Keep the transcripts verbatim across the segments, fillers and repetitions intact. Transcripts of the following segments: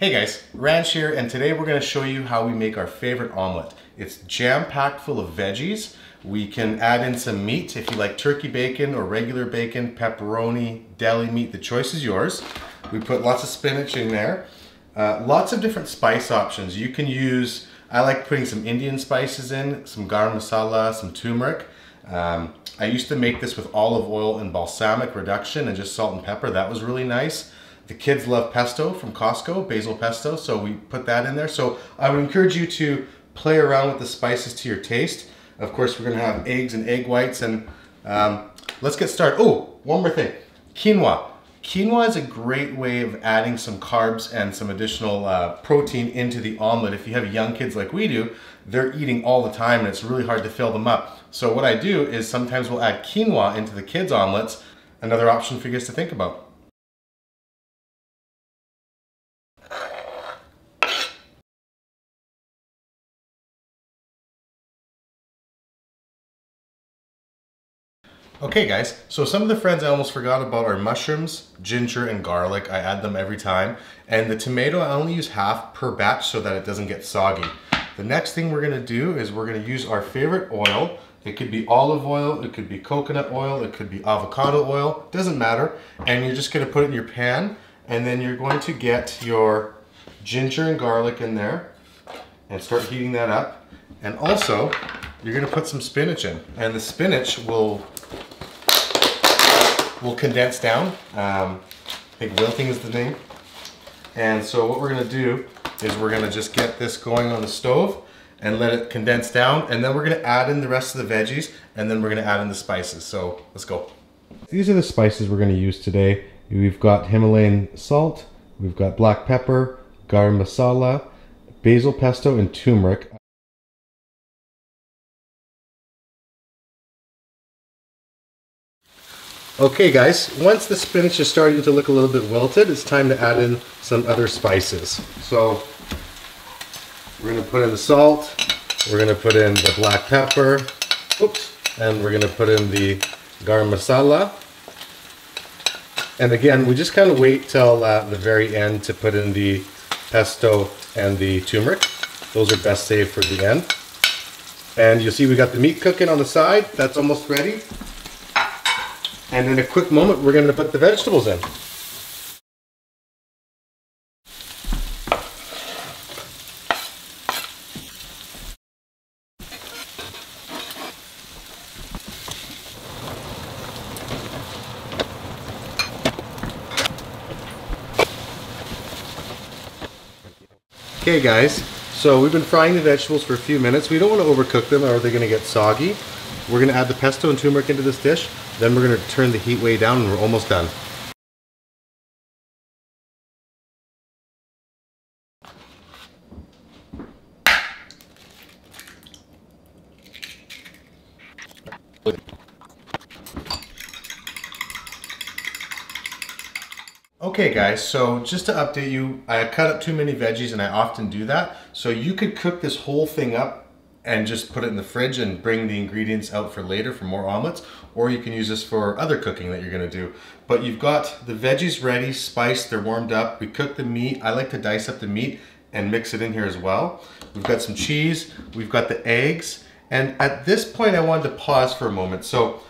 Hey guys, Ranch here, and today we're going to show you how we make our favorite omelet. It's jam-packed full of veggies. We can add in some meat if you like turkey bacon or regular bacon, pepperoni, deli meat, the choice is yours. We put lots of spinach in there. Uh, lots of different spice options. You can use, I like putting some Indian spices in, some garam masala, some turmeric. Um, I used to make this with olive oil and balsamic reduction and just salt and pepper. That was really nice. The kids love pesto from Costco, basil pesto, so we put that in there. So I would encourage you to play around with the spices to your taste. Of course, we're gonna have eggs and egg whites, and um, let's get started. Oh, one more thing, quinoa. Quinoa is a great way of adding some carbs and some additional uh, protein into the omelet. If you have young kids like we do, they're eating all the time and it's really hard to fill them up. So what I do is sometimes we'll add quinoa into the kids' omelets, another option for you guys to think about. Okay guys, so some of the friends I almost forgot about are mushrooms, ginger, and garlic. I add them every time. And the tomato, I only use half per batch so that it doesn't get soggy. The next thing we're gonna do is we're gonna use our favorite oil. It could be olive oil, it could be coconut oil, it could be avocado oil, doesn't matter. And you're just gonna put it in your pan, and then you're going to get your ginger and garlic in there and start heating that up. And also, you're gonna put some spinach in, and the spinach will will condense down. Um, I think wilting is the name. And so what we're gonna do is we're gonna just get this going on the stove and let it condense down, and then we're gonna add in the rest of the veggies, and then we're gonna add in the spices. So let's go. These are the spices we're gonna use today. We've got Himalayan salt, we've got black pepper, garam masala, basil pesto, and turmeric. Okay guys, once the spinach is starting to look a little bit wilted, it's time to add in some other spices. So we're gonna put in the salt, we're gonna put in the black pepper, oops, and we're gonna put in the garam masala. And again, we just kind of wait till uh, the very end to put in the pesto and the turmeric. Those are best saved for the end. And you'll see we got the meat cooking on the side, that's almost ready. And in a quick moment, we're going to put the vegetables in. Okay guys, so we've been frying the vegetables for a few minutes. We don't want to overcook them or they're going to get soggy. We're going to add the pesto and turmeric into this dish, then we're going to turn the heat way down, and we're almost done. Okay guys, so just to update you, I cut up too many veggies, and I often do that, so you could cook this whole thing up and just put it in the fridge and bring the ingredients out for later for more omelets, or you can use this for other cooking that you're gonna do. But you've got the veggies ready, spiced, they're warmed up. We cook the meat. I like to dice up the meat and mix it in here as well. We've got some cheese, we've got the eggs, and at this point I wanted to pause for a moment. So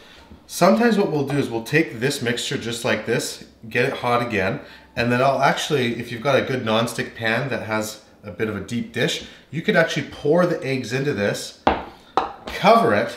sometimes what we'll do is we'll take this mixture just like this, get it hot again, and then I'll actually, if you've got a good nonstick pan that has a bit of a deep dish, you could actually pour the eggs into this, cover it,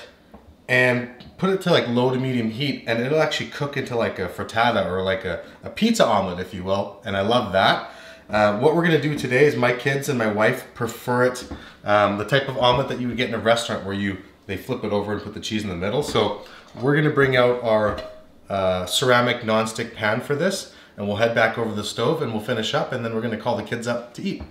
and put it to like low to medium heat, and it'll actually cook into like a frittata or like a, a pizza omelet, if you will, and I love that. Uh, what we're gonna do today is my kids and my wife prefer it, um, the type of omelet that you would get in a restaurant where you they flip it over and put the cheese in the middle. So we're gonna bring out our uh, ceramic nonstick pan for this, and we'll head back over the stove and we'll finish up, and then we're gonna call the kids up to eat.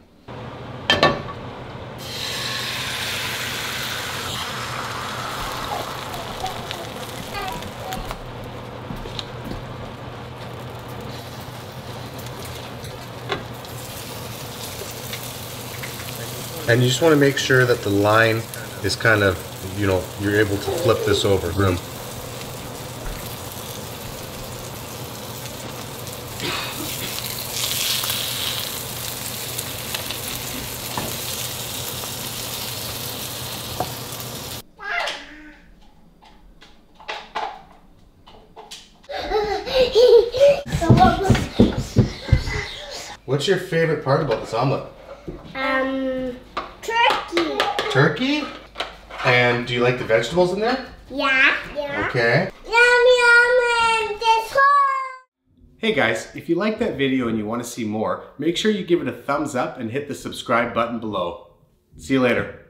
And you just want to make sure that the line is kind of, you know, you're able to flip this over. Room. What's your favorite part about this omelet? Um, turkey. Turkey? And do you like the vegetables in there? Yeah. Yeah. Okay. Hey guys, if you like that video and you want to see more, make sure you give it a thumbs up and hit the subscribe button below. See you later.